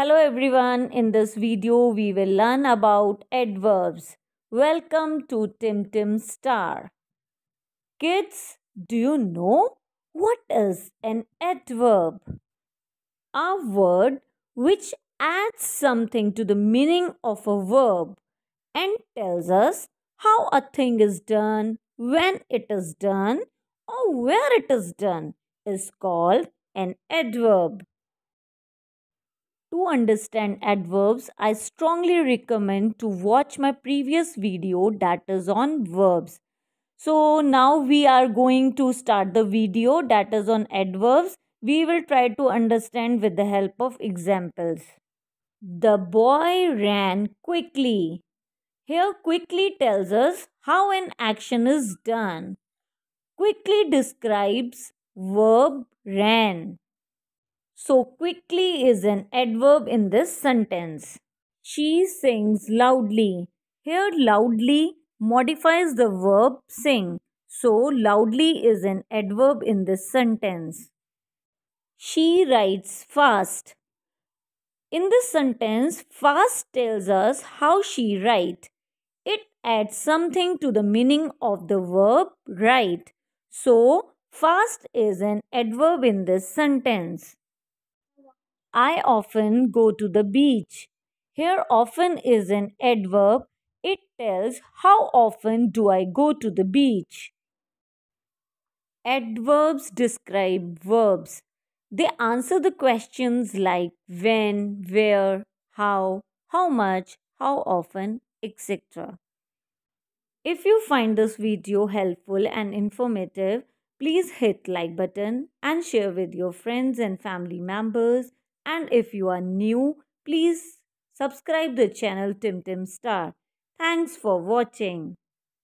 Hello everyone, in this video we will learn about adverbs. Welcome to Timtim Star. Kids, do you know what is an adverb? A word which adds something to the meaning of a verb and tells us how a thing is done, when it is done or where it is done is called an adverb. To understand adverbs, I strongly recommend to watch my previous video that is on verbs. So now we are going to start the video that is on adverbs. We will try to understand with the help of examples. The boy ran quickly. Here quickly tells us how an action is done. Quickly describes verb ran. So, quickly is an adverb in this sentence. She sings loudly. Here, loudly modifies the verb sing. So, loudly is an adverb in this sentence. She writes fast. In this sentence, fast tells us how she writes. It adds something to the meaning of the verb write. So, fast is an adverb in this sentence. I often go to the beach. Here often is an adverb. It tells how often do I go to the beach. Adverbs describe verbs. They answer the questions like when, where, how much, how often, etc. If you find this video helpful and informative, please hit like button and share with your friends and family members. And if you are new, please subscribe the channel Timtim Star. Thanks for watching.